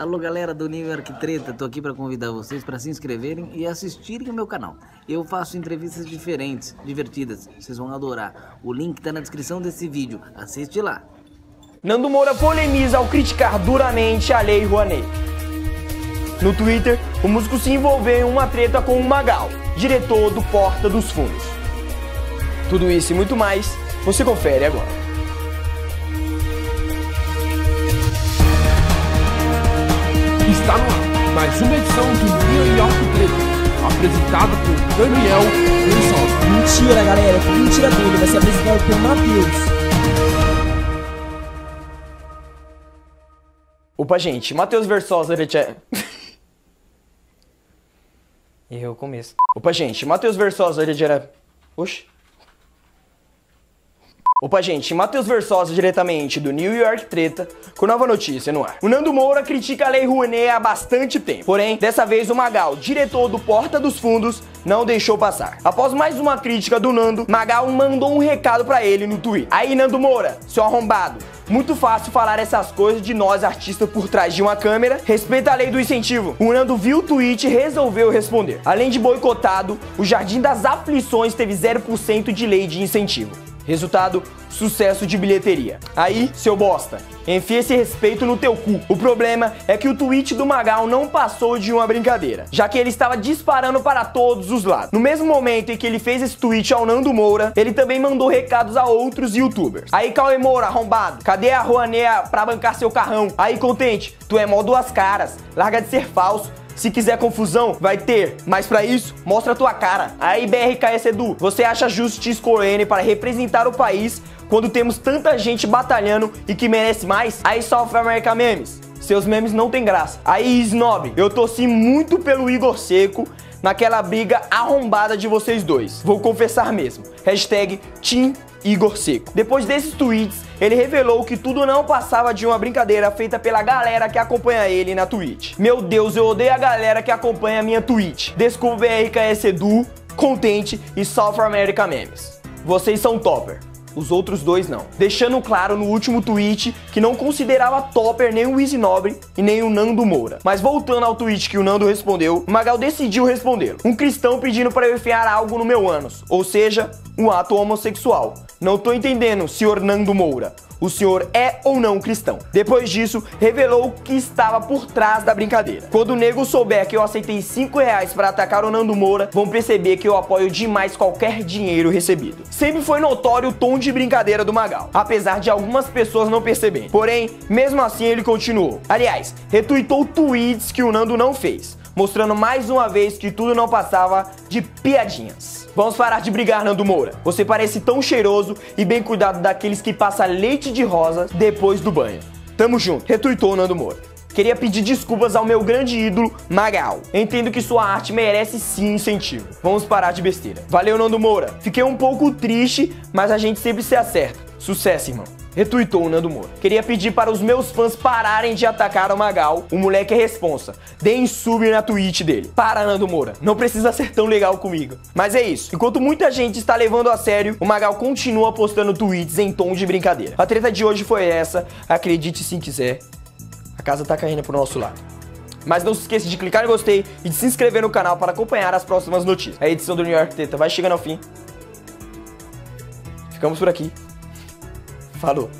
Alô galera do New York Treta, tô aqui para convidar vocês para se inscreverem e assistirem o meu canal. Eu faço entrevistas diferentes, divertidas, vocês vão adorar. O link tá na descrição desse vídeo, assiste lá. Nando Moura polemiza ao criticar duramente a Lei Rouanet. No Twitter, o músico se envolveu em uma treta com o Magal, diretor do Porta dos Fundos. Tudo isso e muito mais, você confere agora. Está no ar mais uma edição do New York Treta, apresentado por Daniel Verçosa. Mentira, galera, que mentira dele, vai ser apresentado por Matheus. Opa, gente, Matheus Verçosa, errei o começo. Opa, gente, Matheus Verçosa, diretamente do New York Treta, com nova notícia no ar. O Nando Moura critica a Lei Rouanet há bastante tempo. Porém, dessa vez o Magal, diretor do Porta dos Fundos, não deixou passar. Após mais uma crítica do Nando, Magal mandou um recado pra ele no Twitter. Aí, Nando Moura, seu arrombado, muito fácil falar essas coisas de nós artistas por trás de uma câmera. Respeita a lei do incentivo. O Nando viu o tweet e resolveu responder. Além de boicotado, o Jardim das Aflições teve 0% de lei de incentivo. Resultado, sucesso de bilheteria. Aí, seu bosta, enfia esse respeito no teu cu. O problema é que o tweet do Magal não passou de uma brincadeira, já que ele estava disparando para todos os lados. No mesmo momento em que ele fez esse tweet ao Nando Moura, ele também mandou recados a outros youtubers. Aí, Cauê Moura, arrombado, cadê a Ruanéia pra bancar seu carrão? Aí, Contente, tu é mó duas caras, larga de ser falso. Se quiser confusão, vai ter, mas pra isso, mostra a tua cara. Aí, BRKsEDU, você acha justo te escolher para representar o país quando temos tanta gente batalhando e que merece mais? Aí, South America Memes, seus memes não tem graça. Aí, Snob, eu torci muito pelo Igor Seco naquela briga arrombada de vocês dois. Vou confessar mesmo. Hashtag Team Igor Seco. Depois desses tweets, ele revelou que tudo não passava de uma brincadeira feita pela galera que acompanha ele na Twitch. Meu Deus, eu odeio a galera que acompanha a minha Twitch. Desculpa BRKsEDU, Contente e South America Memes. Vocês são topper. Os outros dois não. Deixando claro no último tweet que não considerava topper nem o Wiz Nobre e nem o Nando Moura. Mas voltando ao tweet que o Nando respondeu, o Magal decidiu responder. Um cristão pedindo para eu enfiar algo no meu ânus, ou seja, um ato homossexual. Não tô entendendo, senhor Nando Moura. O senhor é ou não cristão? Depois disso, revelou o que estava por trás da brincadeira. Quando o nego souber que eu aceitei 5 reais para atacar o Nando Moura, vão perceber que eu apoio demais qualquer dinheiro recebido. Sempre foi notório o tom de brincadeira do Magal, apesar de algumas pessoas não perceberem. Porém, mesmo assim ele continuou. Aliás, retuitou tweets que o Nando não fez, mostrando mais uma vez que tudo não passava de piadinhas. Vamos parar de brigar, Nando Moura. Você parece tão cheiroso e bem cuidado daqueles que passam leite de rosa depois do banho. Tamo junto, retuitou Nando Moura. Queria pedir desculpas ao meu grande ídolo, Magal. Entendo que sua arte merece sim incentivo. Vamos parar de besteira. Valeu, Nando Moura. Fiquei um pouco triste, mas a gente sempre se acerta. Sucesso, irmão. Retuitou o Nando Moura. Queria pedir para os meus fãs pararem de atacar o Magal. O moleque é responsa. Deem sub na tweet dele. Para, Nando Moura. Não precisa ser tão legal comigo. Mas é isso. Enquanto muita gente está levando a sério, o Magal continua postando tweets em tom de brincadeira. A treta de hoje foi essa. Acredite se quiser. A casa tá caindo pro nosso lado. Mas não se esqueça de clicar no gostei e de se inscrever no canal para acompanhar as próximas notícias. A edição do New York Treta vai chegando ao fim. Ficamos por aqui. Falou!